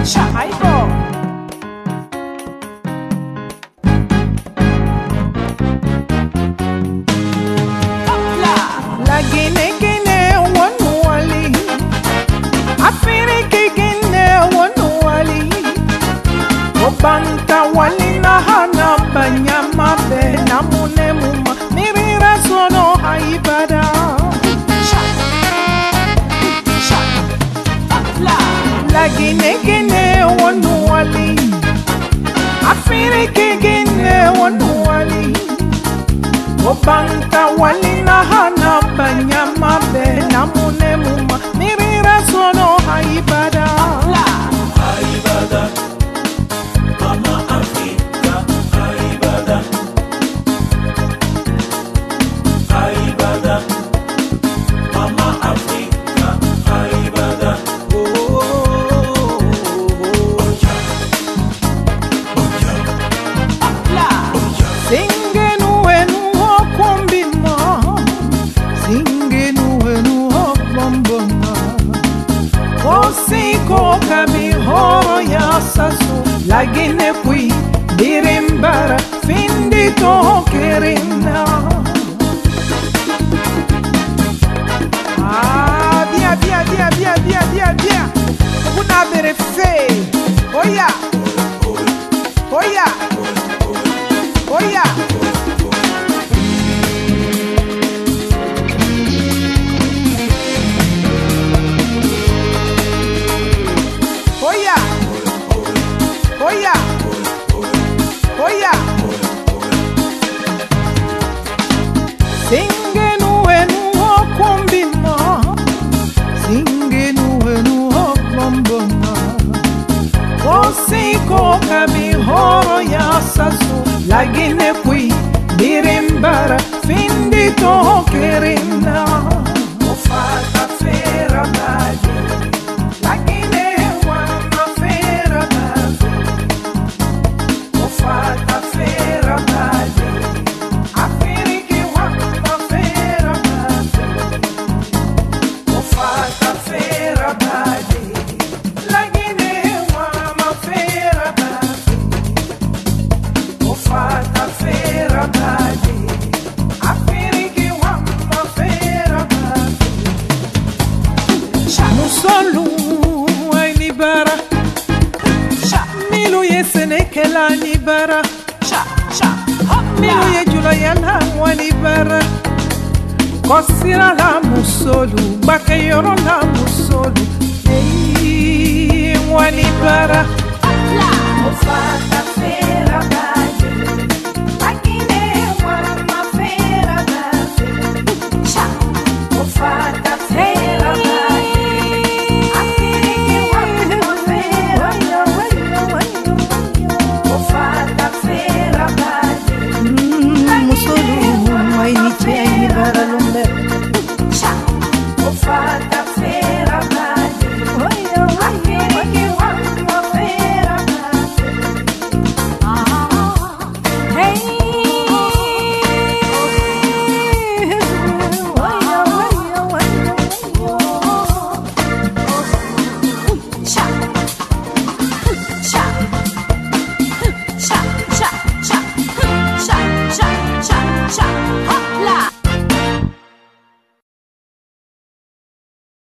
Banta walina hana banyama be na mune muma mirira sono haibada la gine gine wonu wali afire gine wonu wali o banta walina hana banyama be na mune muma mirira sono haibada la haibada Lagine pui dirimbara findi toho kerina. Ah, dia dia dia dia dia dia dia. Kuna berefe. Oya, oya, oya. Lagine qui dirimbara findi toho kerina o fata fera baje lagine wana fera baje o fata fera baje afiri ki wana fera baje o fata fera baje. Kelani bara, cha cha, milu ye julayana wani bara. Kosira la musolu, bakayoro la musolu, hey wani bara. Afla, ofata fera bara.